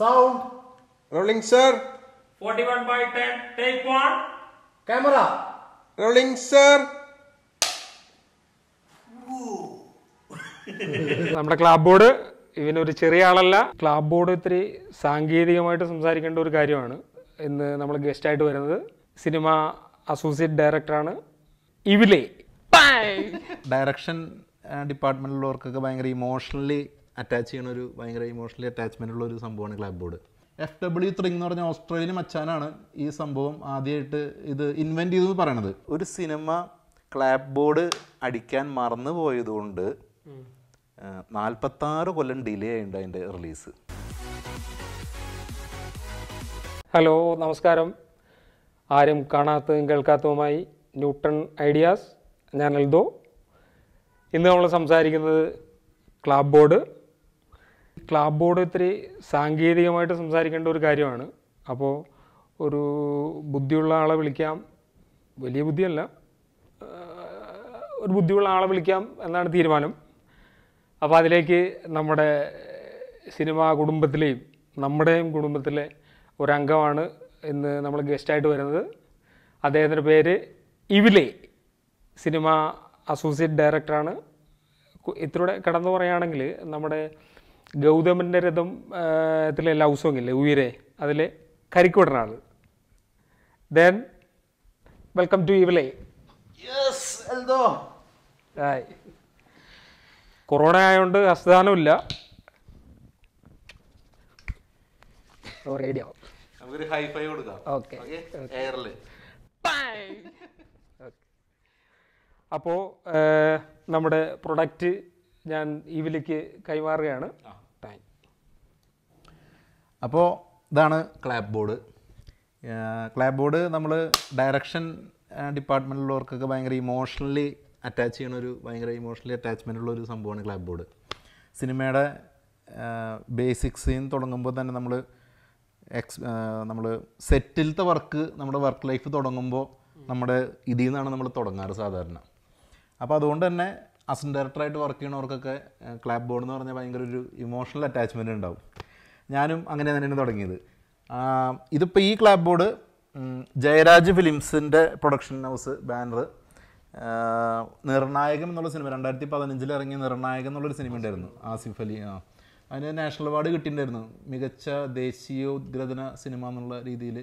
Sound. Rolling, sir. 41/10. Take one. Camera. Rolling, sir. നമ്മുടെ clap board ഇവനൊരു ചെറിയ ആളല്ല. ക്ലബ് ബോർഡ് ഇത്തിരി സാങ്കേതികമായിട്ട് സംസാരിക്കേണ്ട ഒരു കാര്യമാണ്. ഇന്ന് നമ്മൾ ഗസ്റ്റായിട്ട് വരുന്നത് സിനിമ അസോസിയേറ്റ് ഡയറക്ടറാണ്. ഇവിലെ ഡയറക്ഷൻ ഡിപ്പാർട്ട്മെൻറ്റിലുള്ളവർക്കൊക്കെ ഭയങ്കര ഇമോഷണലി അറ്റാച്ച് ചെയ്യണ ഒരു ഭയങ്കര ഇമോഷണലി അറ്റാച്ച്മെൻ്റ് ഉള്ള ഒരു സംഭവമാണ് ക്ലബ് ബോർഡ്. FW3 എന്ന് പറഞ്ഞ ഓസ്ട്രേലിയൻ മച്ചാനാണ് ഈ സംഭവം ആദ്യമായിട്ട് ഇത് ഇൻവെൻറ്റ് ചെയ്തെന്ന് പറയണത്. ഒരു സിനിമ ക്ലബ് ബോർഡ് അടിക്കാൻ മറന്നു പോയതുകൊണ്ട് 46 കൊല്ലം ഡിലേ ആയിട്ടുണ്ട് അതിൻ്റെ റിലീസ്. ഹലോ, നമസ്കാരം. ആരും കാണാത്തതും കേൾക്കാത്തതുമായി ന്യൂ ടൺ ഐഡിയാസ്, ഞാൻ എൽദോ. ഇന്ന് നമ്മൾ സംസാരിക്കുന്നത് ക്ലബ് ബോർഡ്. ക്ലബ് ബോർഡ് ഇത്തിരി സാങ്കേതികമായിട്ട് സംസാരിക്കേണ്ട ഒരു കാര്യമാണ്. അപ്പോൾ ഒരു ബുദ്ധിയുള്ള ആളെ വിളിക്കാം, വലിയ ബുദ്ധിയല്ല, ഒരു ബുദ്ധിയുള്ള ആളെ വിളിക്കാം എന്നാണ് തീരുമാനം. അപ്പോൾ അതിലേക്ക് നമ്മുടെ സിനിമാ കുടുംബത്തിലെയും നമ്മുടെയും കുടുംബത്തിലെ ഒരംഗമാണ് ഇന്ന് നമ്മൾ ഗസ്റ്റായിട്ട് വരുന്നത്. അദ്ദേഹത്തിൻ്റെ പേര് ഇവിലെ, സിനിമ അസോസിയേറ്റ് ഡയറക്ടറാണ്. ഇത്രൂടെ കടന്നു പറയുകയാണെങ്കിൽ നമ്മുടെ ഗൗതമൻ്റെ രഥം ത്തിലെ ലവ് സോങ് ഇല്ലേ, ഉയരെ, അതിലെ കരിക്കൂടനാണ്. ദെൻ വെൽക്കം ടു ഇവിലെ. കൊറോണ ആയതുകൊണ്ട് ഹസ്തദാനമില്ല. അപ്പോൾ നമ്മുടെ പ്രൊഡക്റ്റ് ഞാൻ ഇവിലേക്ക് കൈമാറുകയാണ്. അപ്പോൾ ഇതാണ് ക്ലബ് ബോർഡ്. ക്ലബ് ബോർഡ് നമ്മൾ ഡയറക്ഷൻ ഡിപ്പാർട്ട്മെൻറ്റിലുള്ളവർക്കൊക്കെ ഭയങ്കര ഇമോഷണലി അറ്റാച്ച് ചെയ്യണൊരു ഭയങ്കര ഇമോഷണലി അറ്റാച്ച്മെൻ്റ് ഉള്ള ഒരു സംഭവമാണ് ക്ലബ് ബോർഡ്. സിനിമയുടെ ബേസിക്സിൽ നിന്ന് തുടങ്ങുമ്പോൾ തന്നെ നമ്മൾ സെറ്റിലത്തെ വർക്ക്, നമ്മുടെ വർക്ക് ലൈഫ് തുടങ്ങുമ്പോൾ നമ്മുടെ ഇതിൽ നിന്നാണ് നമ്മൾ തുടങ്ങാറ് സാധാരണ. അപ്പോൾ അതുകൊണ്ട് തന്നെ അസിസ്റ്റൻ്റ് ഡയറക്ടറായിട്ട് വർക്ക് ചെയ്യണവർക്കൊക്കെ ക്ലബ് ബോർഡ് എന്ന് പറഞ്ഞാൽ ഭയങ്കര ഒരു ഇമോഷണൽ അറ്റാച്ച്മെൻ്റ് ഉണ്ടാവും. ഞാനും അങ്ങനെ തന്നെയാണ് തുടങ്ങിയത്. ഇതിപ്പോൾ ഈ ക്ലബ് ബോർഡ് ജയരാജ് ഫിലിംസിൻ്റെ പ്രൊഡക്ഷൻ ഹൗസ് ബാനർ, നിർണായകം എന്നുള്ള സിനിമ 2015 ഇറങ്ങിയ നിർണായകം എന്നുള്ളൊരു സിനിമ ഉണ്ടായിരുന്നു, ആസിഫ് അലി. അതിന് നാഷണൽ അവാർഡ് കിട്ടിയിട്ടുണ്ടായിരുന്നു, മികച്ച ദേശീയോദ്ഗ്രഥന സിനിമ എന്നുള്ള രീതിയിൽ.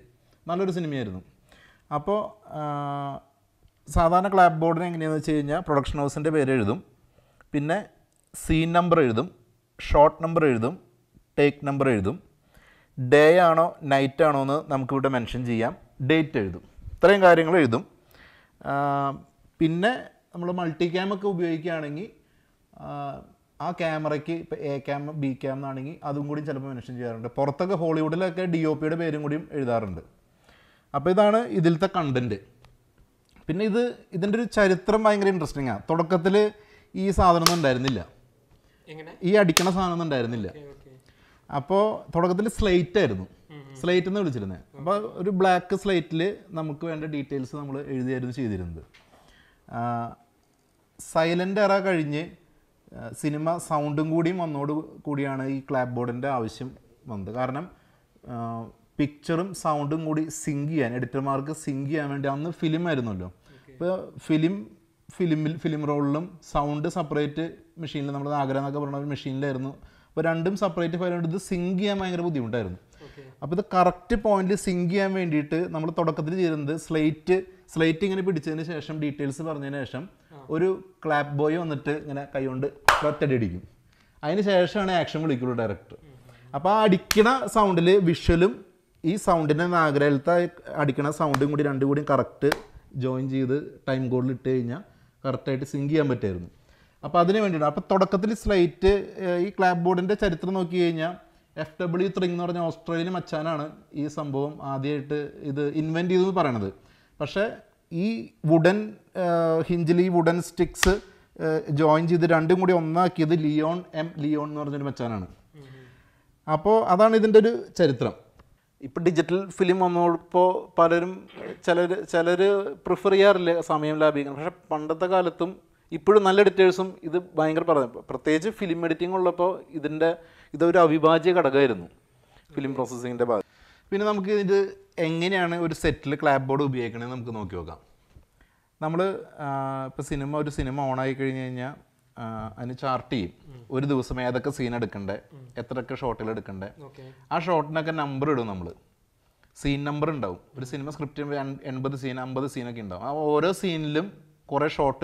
നല്ലൊരു സിനിമയായിരുന്നു. അപ്പോൾ സാധാരണ ക്ലബ് ബോർഡിന് എങ്ങനെയാണെന്ന് വെച്ച് കഴിഞ്ഞാൽ പ്രൊഡക്ഷൻ ഹൗസിൻ്റെ പേര് എഴുതും, പിന്നെ സീൻ നമ്പർ എഴുതും, ഷോട്ട് നമ്പർ എഴുതും, ടേക്ക് നമ്പർ എഴുതും, ഡേ ആണോ നൈറ്റ് ആണോ എന്ന് നമുക്കിവിടെ മെൻഷൻ ചെയ്യാം, ഡേറ്റ് എഴുതും. ഇത്രയും കാര്യങ്ങൾ എഴുതും. പിന്നെ നമ്മൾ മൾട്ടി ക്യാമൊക്കെ ഉപയോഗിക്കുകയാണെങ്കിൽ ആ ക്യാമറയ്ക്ക് ഇപ്പോൾ എ ക്യാം ബി ക്യാം എന്നാണെങ്കിൽ അതും കൂടി ചിലപ്പോൾ മെൻഷൻ ചെയ്യാറുണ്ട്. പുറത്തൊക്കെ ഹോളിവുഡിലൊക്കെ DOPയുടെ പേരും കൂടിയും എഴുതാറുണ്ട്. അപ്പോൾ ഇതാണ് ഇതിലത്തെ കണ്ടൻറ്റ്. പിന്നെ ഇതിൻ്റെ ഒരു ചരിത്രം ഭയങ്കര ഇൻട്രസ്റ്റിംഗ് ആണ്. തുടക്കത്തിൽ ഈ സാധനം ഉണ്ടായിരുന്നില്ല, ഈ അടിക്കണ സാധനം ഉണ്ടായിരുന്നില്ല. അപ്പോൾ തുടക്കത്തിൽ സ്ലേറ്റ് ആയിരുന്നു, സ്ലേറ്റ് എന്ന് വിളിച്ചിരുന്നത്. അപ്പോൾ ഒരു ബ്ലാക്ക് സ്ലേറ്റിൽ നമുക്ക് വേണ്ട ഡീറ്റെയിൽസ് നമ്മൾ എഴുതിയായിരുന്നു ചെയ്തിരുന്നത്. സൈലൻ്റ് എറ കഴിഞ്ഞ് സിനിമ സൗണ്ടും കൂടിയും വന്നോട് കൂടിയാണ് ഈ ക്ലബ് ബോർഡിൻ്റെ ആവശ്യം വന്നത്. കാരണം പിക്ചറും സൗണ്ടും കൂടി സിങ്ക് ചെയ്യാൻ, എഡിറ്റർമാർക്ക് സിങ്ക് ചെയ്യാൻ വേണ്ടി, അന്ന് ഫിലിം ആയിരുന്നല്ലോ, ഇപ്പോൾ ഫിലിം റോളിലും സൗണ്ട് സെപ്പറേറ്റ് മെഷീനിൽ, നമ്മൾ ആഗ്ര എന്നൊക്കെ പറഞ്ഞ ഒരു മെഷീനിലായിരുന്നു. അപ്പോൾ രണ്ടും സെപ്പറേറ്റ് ഫയലുകൊണ്ട് ഇത് സിങ്ക് ചെയ്യാൻ ഭയങ്കര ബുദ്ധിമുട്ടായിരുന്നു. അപ്പോൾ ഇത് കറക്റ്റ് പോയിന്റിൽ സിങ്ക് ചെയ്യാൻ വേണ്ടിയിട്ട് നമ്മൾ തുടക്കത്തിൽ ചെയ്തിരുന്നത് സ്ലേറ്റ് ഇങ്ങനെ പിടിച്ചതിന് ശേഷം, ഡീറ്റെയിൽസ് പറഞ്ഞതിന് ശേഷം ഒരു ക്ലാപ്പ് ബോയ് വന്നിട്ട് ഇങ്ങനെ കൈകൊണ്ട് ഒറ്റടി അടിക്കും. അതിന് ശേഷമാണ് ആക്ഷൻ വിളിക്കുള്ളൂ ഡയറക്ടർ. അപ്പോൾ ആ അടിക്കണ സൗണ്ടിൽ വിഷ്വലും ഈ സൗണ്ടിൻ്റെ ആഗ്രഹത്തെ അടിക്കണ സൗണ്ടും കൂടി രണ്ടും കൂടി കറക്റ്റ് ജോയിൻ ചെയ്ത് ടൈം കോഡിൽ ഇട്ട് കഴിഞ്ഞാൽ കറക്റ്റായിട്ട് സിങ്ക് ചെയ്യാൻ പറ്റുമായിരുന്നു. അപ്പോൾ അതിന് വേണ്ടിയിട്ട് അപ്പോൾ തുടക്കത്തിൽ സ്ലേറ്റ്, ഈ ക്ലബ് ബോർഡിൻ്റെ ചരിത്രം നോക്കി കഴിഞ്ഞാൽ FW3 എന്ന് പറഞ്ഞ ഓസ്ട്രേലിയൻ മച്ചാനാണ് ഈ സംഭവം ആദ്യമായിട്ട് ഇത് ഇൻവെൻറ്റ് ചെയ്തെന്ന് പറയണത്. പക്ഷേ ഈ വുഡൻ ഹിഞ്ചിൽ ഈ വുഡൻ സ്റ്റിക്സ് ജോയിൻ ചെയ്ത് രണ്ടും കൂടി ഒന്നാക്കിയത് ലിയോൺ എന്ന് പറഞ്ഞൊരു മച്ചാനാണ്. അപ്പോൾ അതാണ് ഇതിൻ്റെ ഒരു ചരിത്രം. ഇപ്പോൾ ഡിജിറ്റൽ ഫിലിം വന്നപ്പോൾ പലരും ചിലർ പ്രിഫർ ചെയ്യാറില്ല, സമയം ലാഭിക്കണം. പക്ഷേ പണ്ടത്തെ കാലത്തും ഇപ്പോഴും നല്ല എഡിറ്റേഴ്സും ഇത് ഭയങ്കര പ്രത്യേകിച്ച് ഫിലിം എഡിറ്റിംഗ് ഉള്ളപ്പോൾ ഇതൊരു അവിഭാജ്യ ഘടകമായിരുന്നു. film processing. Now, we will see a set of clapboard. We will see a cinema on a chart. We will see a scene. A short. A short number. Scene number. We cinema script. We will see a scene. We will see a short.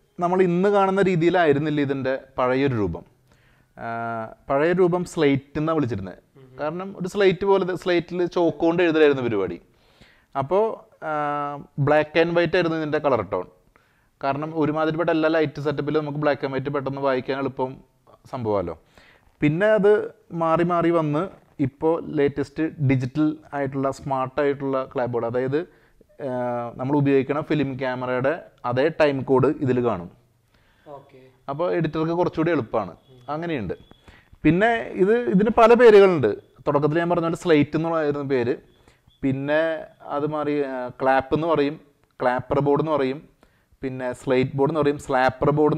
have to do this. Parayurubam slate. Slate is chalk. Black and white is color tone. Light setup is black and white. The latest digital smart clipboard. We have a film camera and a time code. This is the editor. This is slate. Clapper board, slate board, slapper board,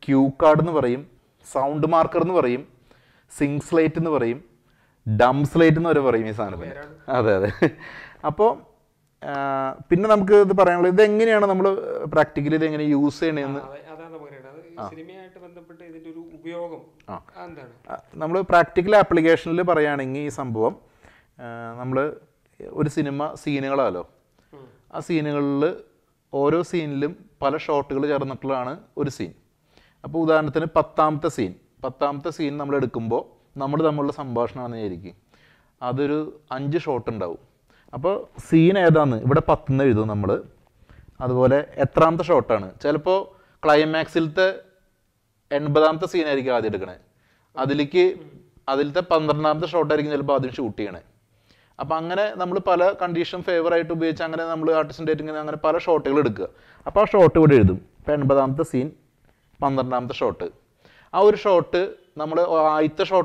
cue card, sound marker, sync slate, dumb slate. Pinna namukku idu parayanallo idu enganeyana nammal practically idu engane use cheyanennu adana parayana cinemayayitte bandhappetta idinte oru upayogam endana nammal practical application il parayanengi ee sambhavam nammal oru cinema scenegalallo aa scenegalil oro scenelum pala shotgal jarnattullana oru scene appo udaharanathu 10th scene nammal edukkumbo nammal thammulla sambhashanana irikku adoru 5 shot undavum. So, the scene is here 10. That's why it's short. The climax is 80th scene. That's why 15th short is shooting. So, we have condition favor to be anticipating a short. So, short is 80th scene, 15th short. That short,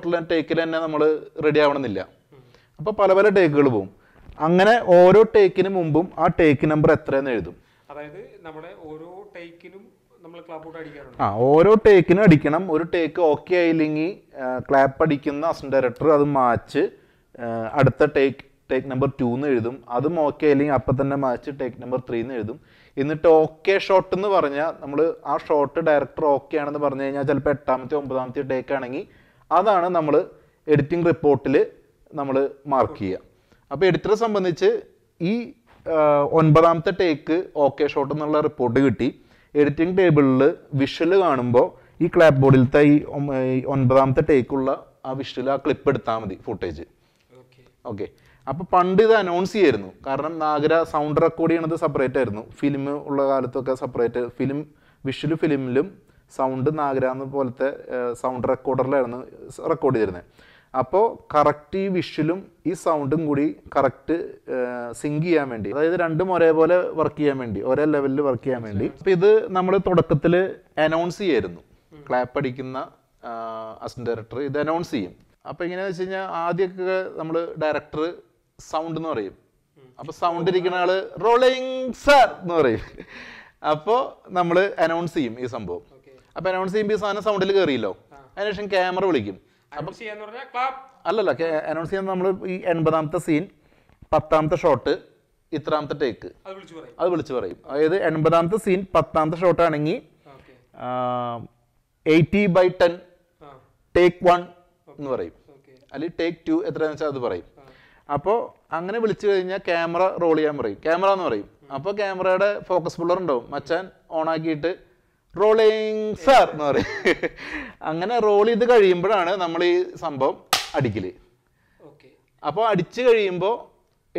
we don't take it ready. Angane oro take in mumbum or take number at Renadu. Oro take in a dicanum or take okay lingy, clap a dicanas director of the march at the take number 2 nerdum, other okay ling up at the march, take number 3 nerdum. In the okay short in the Varna, number a short director okay and the Varna Jalpet Tamthum Banthi take anangi, other number editing report number mark here. Now, the editor is this 9th take OK shot report. The editing table visual this clapboard, the 9th take visual clip footage. Okay. Now, Pandita announced here. Because sound recording is separated. Film is separated. Film visual film sound sound recorder is recorded. So, correct visual is sound correct singing. That is random or work. Or level work. This is announce. Clap as director. This announce. So, director sound. Sound rolling, sir. So, we announce this. So, announce this sound. Animation camera. Announcing scene, 10th shot, 8th take. That's scene, 10th shot, 80/10, take 1, take 2, camera roll. Camera focus on rolling, sir. Angana roll idu kariyumbana nammal ee sambhavam adikile. Okay. Appo adichu kariyumbo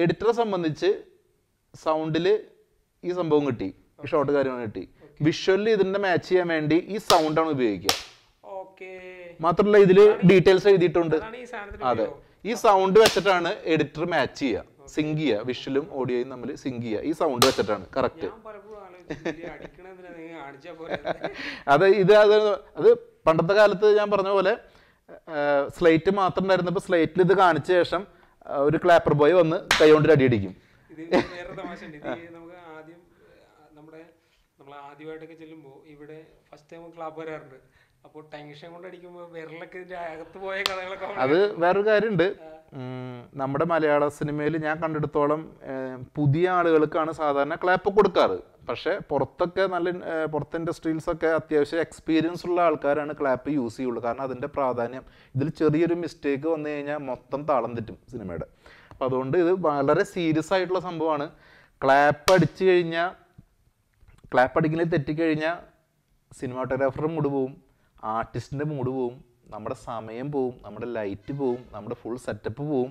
editor sambandhichu sound il ee sambhavam kitti. Ee short karyam kitti. Visually idinte match cheyan vendi ee sound aanu ubhayogikka. Okay. Mathralla idile details ezhudittundu. Adane ee This sound is the editor match. Sing here, visual audio in the sing here. This sound is correct. നമ്മുടെ മലയാള സിനിമയിൽ ഞാൻ കണ്ടിടത്തോളം പുതിയ ആളുകൾക്കാണ് സാധാരണ clap കൊടുക്കാറ്. പക്ഷേ പുറത്തൊക്കെ നല്ല പുറത്തെ ഇൻഡസ്ട്രീൽസൊക്കെ അത്യാവശ്യം എക്സ്പീരിയൻസ് ഉള്ള ആൾക്കാരാണ് ക്ലാപ്പ് യൂസ് ചെയ്യുള്ളൂ. കാരണം അതിൻ്റെ പ്രാധാന്യം. ഇതിൽ ചെറിയൊരു മിസ്റ്റേക്ക് വന്നു കഴിഞ്ഞാൽ മൊത്തം താളം തെറ്റും സിനിമയുടെ. അപ്പോൾ അതുകൊണ്ട് ഇത് വളരെ സീരിയസ് ആയിട്ടുള്ള സംഭവമാണ്. ക്ലാപ്പ് അടിക്കുന്നതിൽ തെറ്റിക്കഴിഞ്ഞാൽ സിനിമാറ്റോഗ്രാഫറുടെ മൂഡ് പോവും, ആർട്ടിസ്റ്റിൻ്റെ മൂഡ് പോവും, നമ്മുടെ സമയം പോവും, നമ്മുടെ ലൈറ്റ് പോവും, നമ്മുടെ ഫുൾ സെറ്റപ്പ് പോവും.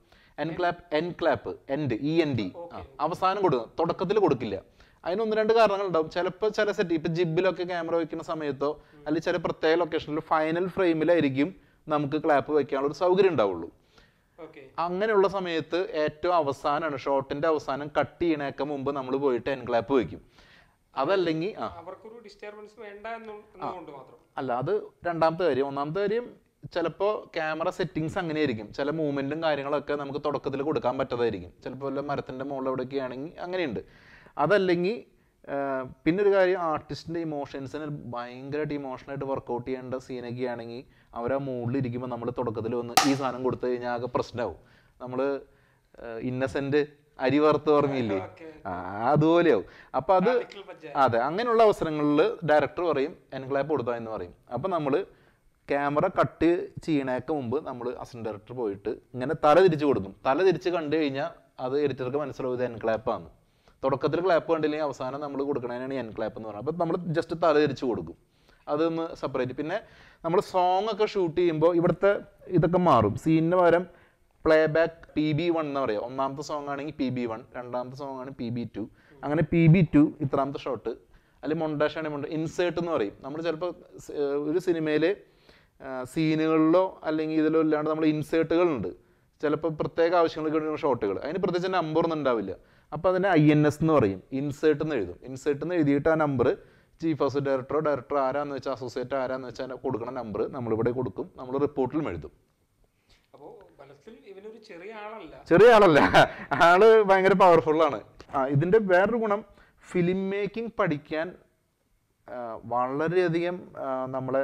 എൻ ക്ലാപ്പ് എൻഡ് END അവസാനം കൊടുക്കും, തുടക്കത്തിൽ കൊടുക്കില്ല. അതിന് ഒന്ന് രണ്ട് കാരണങ്ങളുണ്ടാവും. ചിലപ്പോൾ ചില സെറ്റ് ഇപ്പം ജിബിലൊക്കെ ക്യാമറ വയ്ക്കുന്ന സമയത്തോ അല്ലെങ്കിൽ ചില പ്രത്യേക ലൊക്കേഷനിൽ ഫൈനൽ ഫ്രെയിമിലായിരിക്കും നമുക്ക് ക്ലാപ്പ് വയ്ക്കാനുള്ളൊരു സൗകര്യം ഉണ്ടാവുള്ളൂ. അങ്ങനെയുള്ള സമയത്ത് ഏറ്റവും അവസാനമാണ്, ഷോട്ടിൻ്റെ അവസാനം കട്ട് ചെയ്യണേക്ക മുമ്പ് നമ്മൾ പോയിട്ട് എൻ ക്ലാപ്പ് വയ്ക്കും. അതല്ലെങ്കിൽ അല്ല, അത് രണ്ടാമത്തെ കാര്യം. ഒന്നാമത്തെ കാര്യം, ചിലപ്പോൾ ക്യാമറ സെറ്റിങ്സ് അങ്ങനെയായിരിക്കും, ചില മൂവ്മെൻറ്റും കാര്യങ്ങളൊക്കെ നമുക്ക് തുടക്കത്തിൽ കൊടുക്കാൻ പറ്റാതായിരിക്കും. ചിലപ്പോൾ വല്ല മരത്തിൻ്റെ മുകളിൽ എവിടെയൊക്കെ ആണെങ്കിൽ അങ്ങനെയുണ്ട്. അതല്ലെങ്കിൽ പിന്നൊരു കാര്യം, ആർട്ടിസ്റ്റിൻ്റെ ഇമോഷൻസിന് ഭയങ്കരമായിട്ട് ഇമോഷണലായിട്ട് വർക്കൗട്ട് ചെയ്യേണ്ട സീനൊക്കെ ആണെങ്കിൽ അവർ ആ മൂഡിലിരിക്കുമ്പോൾ നമ്മൾ തുടക്കത്തിൽ ഒന്ന് ഈ സാധനം കൊടുത്തു കഴിഞ്ഞാൽ ആകെ പ്രശ്നമാവും. നമ്മൾ ഇന്നസെൻ്റ് അരി വറുത്ത് ഓർമ്മയില്ലേ, അതുപോലെയാവും. അപ്പം അത് അതെ, അങ്ങനെയുള്ള അവസരങ്ങളിൽ ഡയറക്ടർ പറയും എൻ ക്ലാപ്പ് കൊടുത്താൽ എന്ന് പറയും. അപ്പം നമ്മൾ ക്യാമറ കട്ട് ചെയ്യണേക്ക് മുമ്പ് നമ്മൾ അസിസ്റ്റൻ്റ് ഡയറക്ടർ പോയിട്ട് ഇങ്ങനെ തല തിരിച്ച് കൊടുക്കും. തല തിരിച്ച് കണ്ടു കഴിഞ്ഞാൽ അത് എഡിറ്റർക്ക് മനസ്സിലാവും ഇത് എൻ ക്ലാപ്പാണ്. തുടക്കത്തിൽ ക്ലാപ്പ് കണ്ടില്ലെങ്കിൽ അവസാനം നമ്മൾ കൊടുക്കണതിനാണ് എൻ ക്ലാപ്പ് എന്ന് പറയുന്നത്. അപ്പം നമ്മൾ ജസ്റ്റ് തല തിരിച്ച് കൊടുക്കും, അതൊന്ന് സെപ്പറേറ്റ്. പിന്നെ നമ്മൾ സോങ് ഒക്കെ ഷൂട്ട് ചെയ്യുമ്പോൾ ഇവിടുത്തെ ഇതൊക്കെ മാറും. സീനിന് പകരം പ്ലേബാക്ക് PB1 എന്ന് പറയാം. ഒന്നാമത്തെ സോങ് ആണെങ്കിൽ PB1, രണ്ടാമത്തെ സോങ് ആണ് PB2, അങ്ങനെ PB2 ഇത്രാമത്തെ ഷോട്ട്. അല്ലെങ്കിൽ മൊണ്ടാഷ് ആണെങ്കിൽ ഇൻസേർട്ട് എന്ന് പറയും. നമ്മൾ ചിലപ്പോൾ ഒരു സിനിമയിൽ സീനുകളിലോ അല്ലെങ്കിൽ ഇതിലോ ഇല്ലാണ്ട് നമ്മൾ ഇൻസേർട്ടുകളുണ്ട്. ചിലപ്പോൾ പ്രത്യേക ആവശ്യങ്ങൾക്ക് വേണ്ടി ഷോട്ടുകൾ, അതിന് പ്രത്യേകിച്ച് നമ്പറൊന്നും ഉണ്ടാവില്ല. അപ്പോൾ അതിനെ INS എന്ന് പറയും, ഇൻസേർട്ട് എന്ന് എഴുതും. ഇൻസേർട്ട് എന്ന് എഴുതിയിട്ട് ആ നമ്പർ ചീഫ് അസിസ്റ്റൻ്റ് ഡയറക്ടറോ ഡയറക്ടർ ആരാന്ന് വെച്ചാൽ അസോസിയേറ്റ് ആരാന്ന് വെച്ചാൽ കൊടുക്കണ നമ്പർ നമ്മളിവിടെ കൊടുക്കും, നമ്മൾ റിപ്പോർട്ടിലും എഴുതും. അപ്പോൾ ചെറിയ ആളല്ല, ആള് ഭയങ്കര പവർഫുള്ളാണ്. ഇതിൻ്റെ വേറൊരു ഗുണം, ഫിലിം മേക്കിംഗ് പഠിക്കാൻ വളരെയധികം നമ്മളെ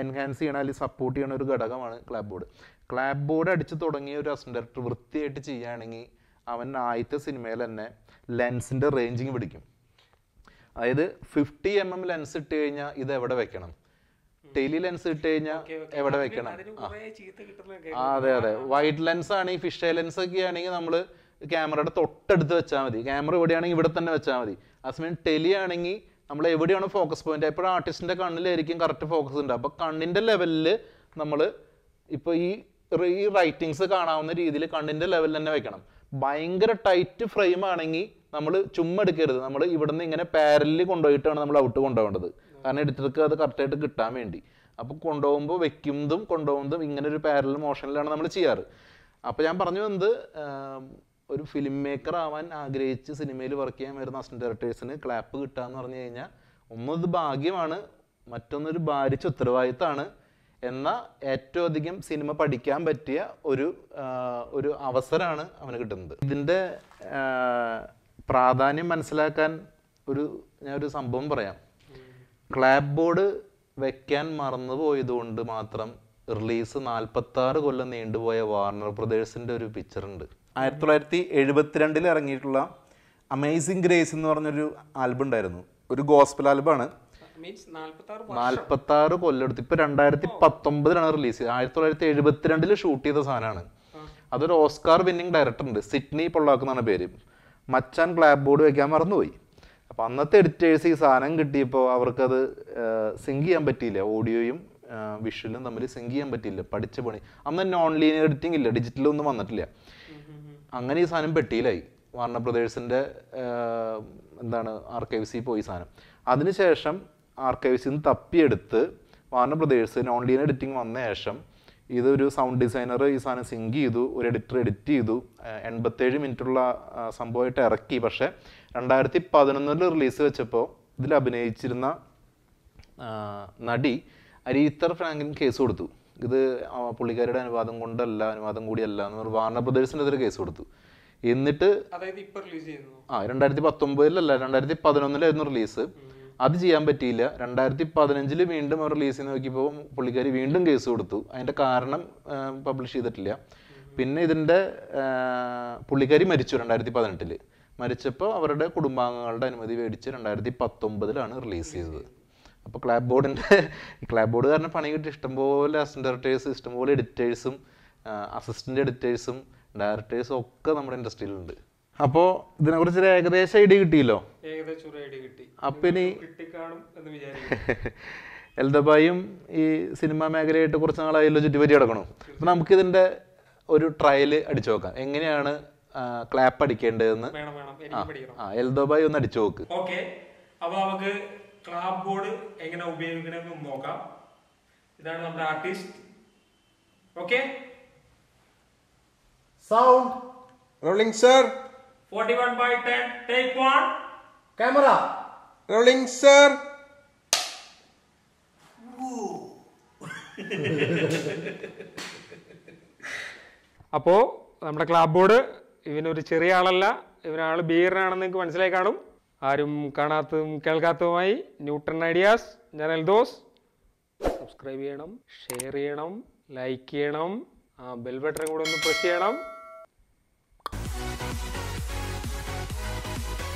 എൻഹാൻസ് ചെയ്യണ അല്ലെങ്കിൽ സപ്പോർട്ട് ചെയ്യണ ഒരു ഘടകമാണ് ക്ലാപ്പ് ബോർഡ്. ക്ലാപ്പ് ബോർഡ് അടിച്ച് തുടങ്ങിയ ഒരു അസിസ്റ്റൻ്റ് ഡയറക്ടർ വൃത്തിയായിട്ട് ചെയ്യുകയാണെങ്കിൽ അവൻ ആദ്യത്തെ സിനിമയിൽ തന്നെ ലെൻസിൻ്റെ റേഞ്ചിങ് പിടിക്കും. അതായത് 50mm ലെൻസ് ഇട്ട് കഴിഞ്ഞാൽ ഇത് എവിടെ വെക്കണം, ടെലി ലെൻസ് ഇട്ട് കഴിഞ്ഞാൽ എവിടെ വെക്കണം. അതെ, വൈഡ് ലെൻസ് ആണെങ്കിൽ ഫിഷ് ലെൻസ് ഒക്കെ ആണെങ്കിൽ നമ്മൾ ക്യാമറയുടെ തൊട്ടടുത്ത് വെച്ചാൽ മതി, ക്യാമറ ഇവിടെയാണെങ്കിൽ ഇവിടെ തന്നെ വെച്ചാൽ മതി. അതേസമയം ടെലി ആണെങ്കിൽ നമ്മൾ എവിടെയാണ് ഫോക്കസ് പോയിന്റ്, എപ്പോഴും ആർട്ടിസ്റ്റിൻ്റെ കണ്ണിലായിരിക്കും കറക്റ്റ് ഫോക്കസ് ഉണ്ടാവും. അപ്പോൾ കണ്ണിൻ്റെ ലെവലിൽ നമ്മൾ ഇപ്പോൾ ഈ റൈറ്റിങ്സ് കാണാവുന്ന രീതിയിൽ കണ്ണിൻ്റെ ലെവലിൽ തന്നെ വെക്കണം. ഭയങ്കര ടൈറ്റ് ഫ്രെയിം ആണെങ്കിൽ നമ്മൾ ചുമ്മെടുക്കരുത്, നമ്മൾ ഇവിടുന്ന് ഇങ്ങനെ പാരലിൽ കൊണ്ടുപോയിട്ടാണ് നമ്മൾ ഔട്ട് കൊണ്ടുപോകേണ്ടത്. കാരണം എഡിറ്റർക്ക് അത് കറക്റ്റായിട്ട് കിട്ടാൻ വേണ്ടി. അപ്പോൾ കൊണ്ടുപോകുമ്പോൾ വെക്കുന്നതും കൊണ്ടുപോകുന്നതും ഇങ്ങനെ ഒരു പാരലൽ മോഷനിലാണ് നമ്മൾ ചെയ്യാറ്. അപ്പോൾ ഞാൻ പറഞ്ഞു വന്നത്, ഒരു ഫിലിം മേക്കർ ആവാൻ ആഗ്രഹിച്ച് സിനിമയിൽ വർക്ക് ചെയ്യാൻ വരുന്ന അസിസ്റ്റൻ്റ് ഡയറക്ടേഴ്സിന് ക്ലാപ്പ് കിട്ടുക എന്ന് പറഞ്ഞു കഴിഞ്ഞാൽ ഒന്നത് ഭാഗ്യമാണ്, മറ്റൊന്നൊരു ഭാരിച്ച ഉത്തരവാദിത്തമാണ്. എന്നാൽ ഏറ്റവും അധികം സിനിമ പഠിക്കാൻ പറ്റിയ ഒരു അവസരമാണ് അവന് കിട്ടുന്നത്. ഇതിൻ്റെ പ്രാധാന്യം മനസ്സിലാക്കാൻ ഞാനൊരു സംഭവം പറയാം. ക്ലാപ്പ് ബോർഡ് വെക്കാൻ മറന്നുപോയതുകൊണ്ട് മാത്രം റിലീസ് 46 കൊല്ലം നീണ്ടുപോയ വാർണർ ബ്രദേഴ്സിൻ്റെ ഒരു പിക്ചറുണ്ട്. 1972 ഇറങ്ങിയിട്ടുള്ള അമേസിങ് ഗ്രേസ് എന്ന് പറഞ്ഞൊരു ആൽബം ഉണ്ടായിരുന്നു, ഒരു ഗോസ്പൽ ആൽബമാണ്. 46 കൊല്ലം എടുത്ത് ഇപ്പം 2019 റിലീസ് ചെയ്ത് 1972 ഷൂട്ട് ചെയ്ത സാധനമാണ്. അതൊരു ഓസ്കാർ വിന്നിങ് ഡയറക്ടർ ഉണ്ട്, സിഡ്നി പൊള്ളാക്ക് എന്നാണ് പേര്. മച്ചാൻ ക്ലാപ്പ് ബോർഡ് വയ്ക്കാൻ മറന്നുപോയി. അപ്പോൾ അന്നത്തെ എഡിറ്റേഴ്സ് ഈ സാധനം കിട്ടിയപ്പോൾ അവർക്കത് സിങ്ക് ചെയ്യാൻ പറ്റിയില്ല, ഓഡിയോയും വിഷ്വലും തമ്മിൽ സിങ്ക് ചെയ്യാൻ പറ്റിയില്ല. പഠിച്ച പണി. അന്ന് നോൺ ലീനിയർ എഡിറ്റിംഗ് ഇല്ല, ഡിജിറ്റലൊന്നും വന്നിട്ടില്ല. അങ്ങനെ ഈ സാധനം പെട്ടിയിലായി. വാർണർ ബ്രദേഴ്സിൻ്റെ എന്താണ് ആർക്കൈവ്സിൽ പോയി സാധനം. അതിനുശേഷം ആർക്കൈവ്സിൽ നിന്ന് തപ്പിയെടുത്ത് Warner Brothers non linear editing വന്ന ശേഷം ഇതൊരു സൗണ്ട് ഡിസൈനർ ഈ സാധനം സിങ്ക് ചെയ്തു, ഒരു എഡിറ്റർ എഡിറ്റ് ചെയ്തു, 87 മിനിറ്റുള്ള സംഭവമായിട്ട് ഇറക്കി. പക്ഷേ 2011 റിലീസ് വെച്ചപ്പോൾ ഇതിൽ അഭിനയിച്ചിരുന്ന നടി അരീത്തർ ഫ്രാങ്കിൻ കേസ് കൊടുത്തു. ഇത് പുള്ളിക്കാരുടെ അനുവാദം കൊണ്ടല്ല, അനുവാദം കൂടിയല്ല എന്ന് പറഞ്ഞ് വാർണർ ബ്രദേഴ്സിനെതിരെ കേസ് കൊടുത്തു. എന്നിട്ട് 2019 2011 റിലീസ്, അത് ചെയ്യാൻ പറ്റിയില്ല. 2015 വീണ്ടും അവർ റിലീസ് ചെയ്ത് നോക്കിയപ്പോൾ പുള്ളിക്കാരി വീണ്ടും കേസ് കൊടുത്തു. അതിൻ്റെ കാരണം പബ്ലിഷ് ചെയ്തിട്ടില്ല. പിന്നെ ഇതിൻ്റെ പുള്ളിക്കാരി മരിച്ചു. 2018 മരിച്ചപ്പോൾ അവരുടെ കുടുംബാംഗങ്ങളുടെ അനുമതി മേടിച്ച് 2019 റിലീസ് ചെയ്തത്. അപ്പോൾ ക്ലാപ്പ് ബോർഡ് കാരണം പണി കിട്ടി. ഇഷ്ടംപോലെ അസിസ്റ്റൻ്റ് ഡയറക്ടേഴ്സ്, ഇഷ്ടംപോലെ എഡിറ്റേഴ്സും അസിസ്റ്റൻ്റ് എഡിറ്റേഴ്സും ഡയറക്ടേഴ്സും ഒക്കെ നമ്മുടെ ഇൻഡസ്ട്രിയിലുണ്ട്. അപ്പോൾ ഇതിനെക്കുറിച്ചൊരു ഏകദേശം ഐഡിയ കിട്ടിയല്ലോ. അപ്പം ഇനി എൽദബായും ഈ സിനിമാ മേഖലയായിട്ട് കുറച്ച് നാളായല്ലോ ചുറ്റുപറ്റി കിടക്കണം. അപ്പം നമുക്കിതിൻ്റെ ഒരു ട്രയൽ അടിച്ചു നോക്കാം, എങ്ങനെയാണ് ക്ലാപ്പ് അടിക്കേണ്ടതെന്ന്. ആ, എൽദബായി ഒന്ന് അടിച്ചു നോക്ക്. ഓക്കെ, അപ്പോൾ നമുക്ക് ക്ലാപ്പ് ബോർഡ് എങ്ങനെ ഉപയോഗിക്കണമെന്ന് നോക്കാം. ഇതാണ് നമ്മുടെ artist. Okay, sound rolling sir. 41/10, take one. Camera rolling sir. അപ്പോൾ നമ്മുടെ ക്ലാപ്പ് ബോർഡ്, ഇവനൊരു ചെറിയ ആളല്ല, ഇവനാൾ ബിയറിനാണെന്ന് നിങ്ങൾക്ക് മനസ്സിലായി കാണും. ആരും കാണാത്തതും കേൾക്കാത്തതുമായി ന്യൂട്ടൺ ഐഡിയാസ്, ഞാൻ എൽദോസ്. സബ്സ്ക്രൈബ് ചെയ്യണം, ഷെയർ ചെയ്യണം, ലൈക്ക് ചെയ്യണം, ആ ബെൽ ബട്ടൺ കൂടെ ഒന്ന് പ്രസ് ചെയ്യണം.